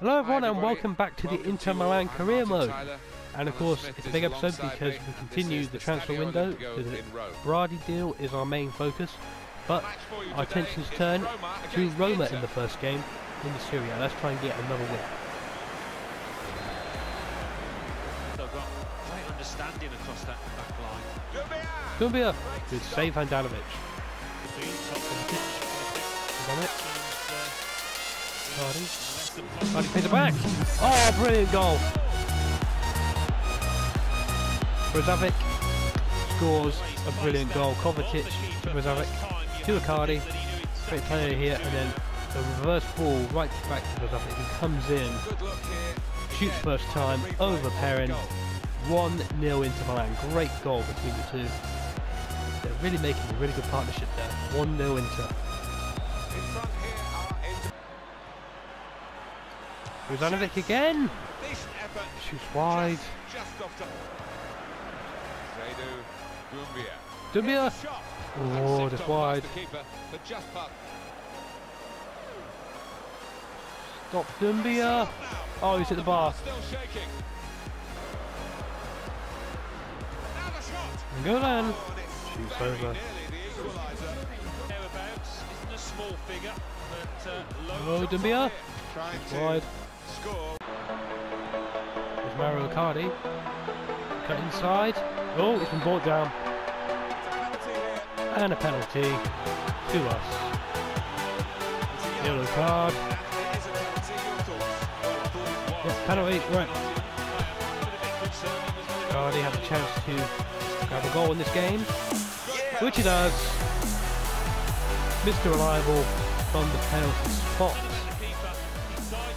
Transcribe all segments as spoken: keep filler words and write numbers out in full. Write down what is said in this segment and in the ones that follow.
Hello everyone and welcome back to the Inter Milan Career Mode. And of course it's a big episode because we continue the transfer window, so the Berardi deal is our main focus. But our attentions turn to Roma in the first game in the Serie A. Let's try and get another win. Great understanding across that back line. Dumbia! Good save, Handanović. Icardi plays it back. Oh, brilliant goal. Brozović scores a brilliant goal. Kovacic to Brozović to Icardi. Great player here, and then a reverse ball right back to Brozović, who comes in, shoots first time, over Perrin. one nil into Milan. Great goal between the two. They're really making a really good partnership there. one nil into. Zanovic again! Shoots wide. Dumbia! Oh, just wide. Stop Dumbia! Oh, he's at the bar. Golan! Shoots over. Oh, Dumbia! Wide. There's Mario Icardi, cut inside, oh it's been brought down, and a penalty to us, yellow card, yes penalty, right, Icardi has a chance to grab a goal in this game, which he does, Mister Reliable from the penalty spot.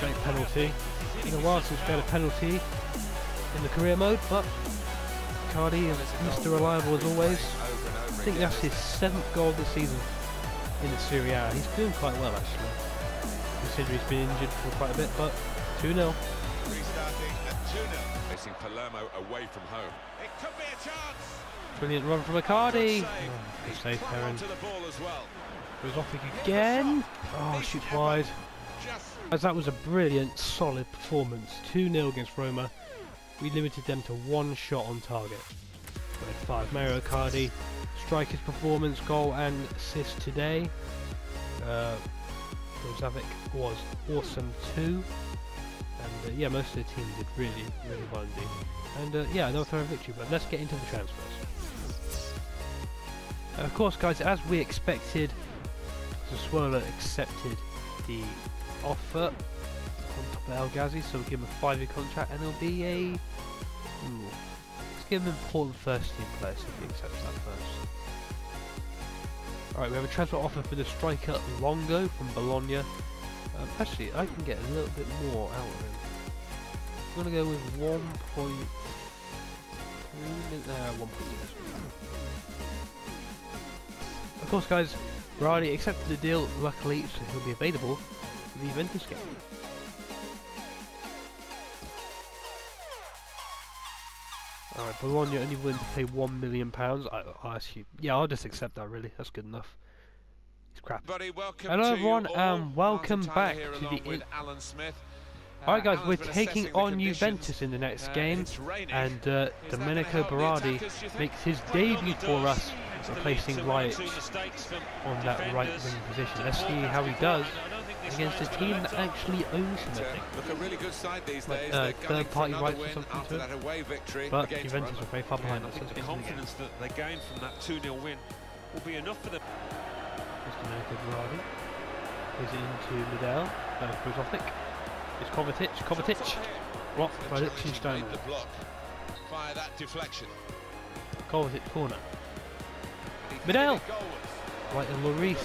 Great penalty. It's been a while since we had a penalty in the career mode, but Icardi is Mister Reliable as always. I think that's his seventh goal this season in the Serie A. He's doing quite well actually, considering he's been injured for quite a bit, but two nil. Facing Palermo away from home. It could be a chance. Brilliant run from Icardi. Oh, good save, Perrin. Goes off again. Oh, shoots wide. As that was a brilliant, solid performance, two nil against Roma. We limited them to one shot on target. We had five. Mario Icardi, striker's performance, goal and assist today. Uh, Brozović was awesome too. And uh, yeah, most of the team did really, really well indeed. And uh, yeah, another throw of victory, but let's get into the transfers. Uh, of course guys, as we expected, Zaswola accepted the offer on top of El Ghazi, so we'll give him a five year contract, and there'll be a... Ooh, let's give him an important first team player, so he accepts that first. Alright, we have a transfer offer for the striker Longo from Bologna. Um, actually, I can get a little bit more out of him. I'm going to go with one point three... Uh, one point two. Of course guys, Berardi accepted the deal, luckily, so he'll be available for the Juventus game. Alright, Bologna only willing to pay one million pounds. I, I assume. Yeah, I'll just accept that, really. That's good enough. It's crap. Buddy, hello, everyone, and welcome back to the... In Alan Smith. Uh, Alright, guys, Alan's we're taking on Juventus in the next uh, game, and uh, Domenico Berardi makes his debut for us, replacing Lloris on that right wing position. Let's see how he does against a team that actually owns something. Really like, uh, third party rights or something to it. But Juventus are very far behind us. The confidence that they gain from that two nil win will be enough for them. Mister Navidel plays it into Navidel. No, Brozović. It's Kovacic. Kovacic. Blocked by Lichtenstein. Fire that deflection. Kovacic corner. Navidel! Right, and Lloris.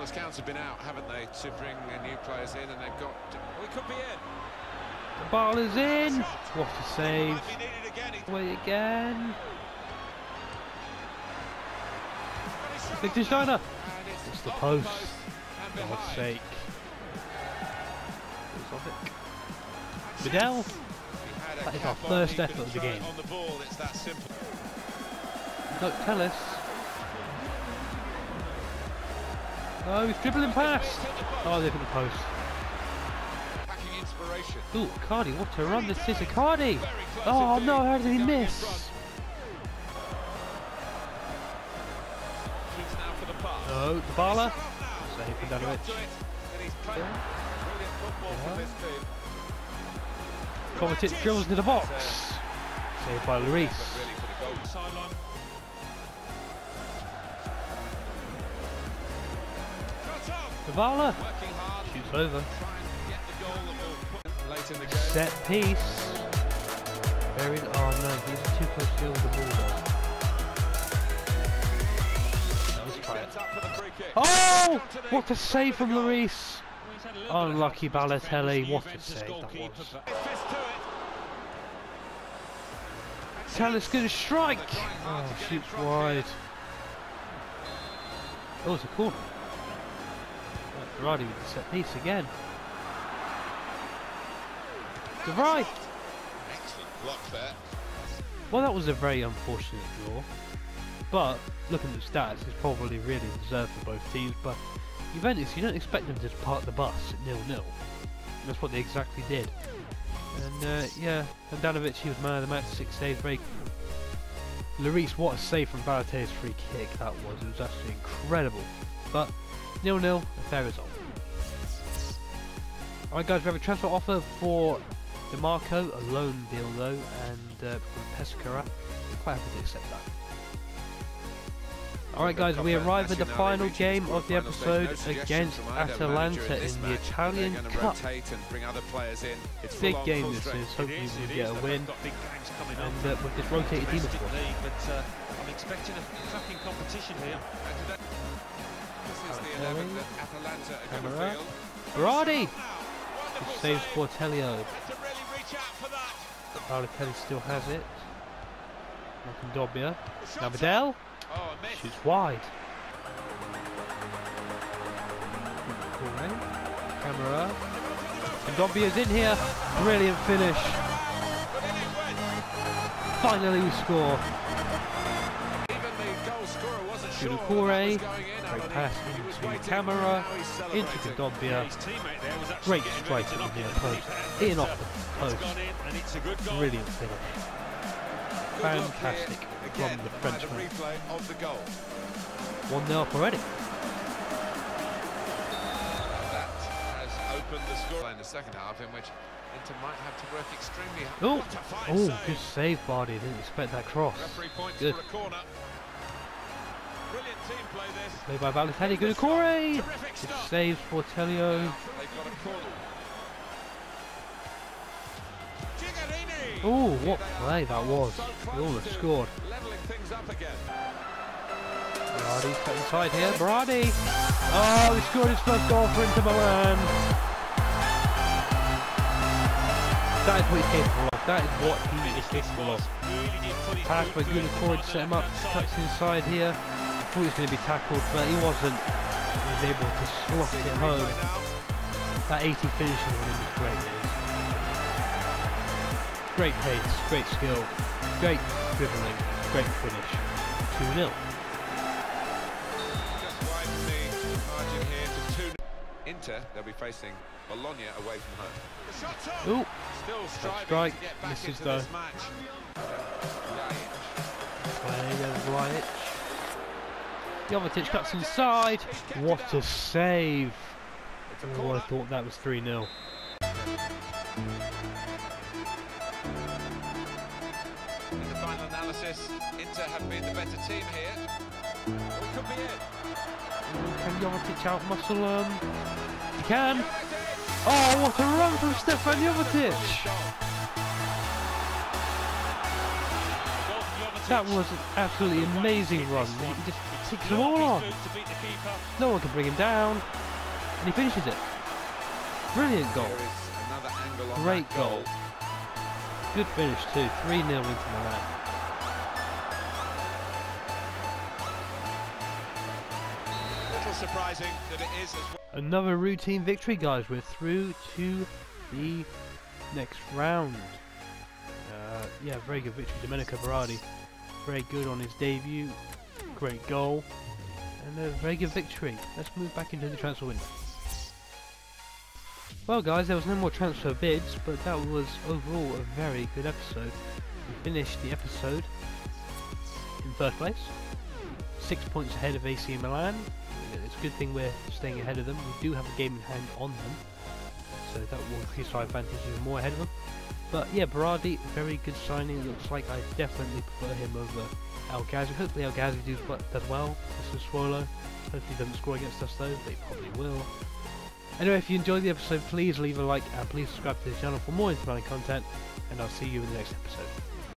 The scouts have been out, haven't they, to bring the new players in, and they've got... We could be in! The ball is in! What a save! Away again! Lichtensteiner! It's the post! For God's sake! Navidel! That is our first effort of the game. Don't tell us. No, he's dribbling past. Oh, they've hit the post. Ooh, Icardi, what a run this is, Icardi! Oh no, how did he miss? No, Dybala. Save for Handanović. Kovacic drills into the box. Saved by Lloris. Dybala shoots over. Set piece. Very. Oh no, these are too close to deal with the ball though. Oh! What a save from Lloris! Unlucky Balotelli, what a save that was. Talent's gonna strike! Oh, shoots wide. Oh, it's a corner. Ferrari with the set piece again. The right. Excellent block there. Well, that was a very unfortunate draw, but looking at the stats, it's probably really deserved for both teams. But Juventus, you don't expect them to park the bus at nil nil. That's what they exactly did. And uh, yeah, Handanović, he was man of the match, six saves, very. Lloris, what a save from Balotelli's free kick that was! It was actually incredible. But nil nil, a fair result. Alright, guys, we have a transfer offer for DeMarco, a loan deal though, and uh, from Pescara. Quite happy to accept that. Alright guys, we arrive at the final game of the episode against Atalanta in the Italian Cup. Big game this is, hopefully we can get a win. And uh, with this rotated team of course. I'm expecting a cracking competition here. This is the eleven that Atalanta are going to field. Berardi! He saves Bortelio. Balotelli still has it. Dumbia. Navidel. Oh, shoots wide. Camera. And Dombia's in here. Brilliant finish. Finally we score. Gunokore, great pass into Camera, into Dumbia, great strike at the near post, in off the post, brilliant finish, fantastic from the Frenchman. one nil up already. That has opened the score in the second half, in which Inter might have to work extremely hard. Oh, good save Bardi, didn't expect that cross, good. Brilliant team play this. Played by Valentini, Gunokore! It saves Bortelio. Oh, what play that was. They all have scored. Berardi's cut inside here. Berardi! Oh, he scored his first goal for Inter Milan. That is what he came for. That is what he is capable of. Pass by Gunokore to set him up. Cuts inside here. I thought he was going to be tackled, but he wasn't. He was able to slot it home. That eighty finishing one was great. Great pace, great skill, great dribbling, great finish. two nil. Just widen the margin here to two nil. Inter, they'll be facing Bologna away from home. Ooh, still strike. This is the Lloris. Jovetić cuts inside. What a save! Oh, I thought that was three nil. In the final analysis, Inter have been the better team here. It could be it. Can Jovetić outmuscle him? He can. Oh, what a run from Stefan Jovetić! That was an absolutely amazing run. He just ticks them all on. No one can bring him down. And he finishes it. Brilliant goal. Great goal. Good finish too. three nil into Milan. Little surprising that it is as well. Another routine victory, guys. We're through to the next round. Uh, yeah, very good victory. Domenico Berardi. Very good on his debut, great goal, and a very good victory. Let's move back into the transfer window. Well guys, there was no more transfer bids, but that was overall a very good episode. We finished the episode in first place, six points ahead of A C Milan. It's a good thing we're staying ahead of them. We do have a game in hand on them, so that will increase our advantage even more ahead of them. But yeah, Berardi, very good signing. It looks like I definitely prefer him over El Ghazi. Hopefully El Ghazi does, does well. This is Zaswola. Hopefully he doesn't score against us though. They probably will. Anyway, if you enjoyed the episode, please leave a like and please subscribe to the channel for more Inter Milan content, and I'll see you in the next episode.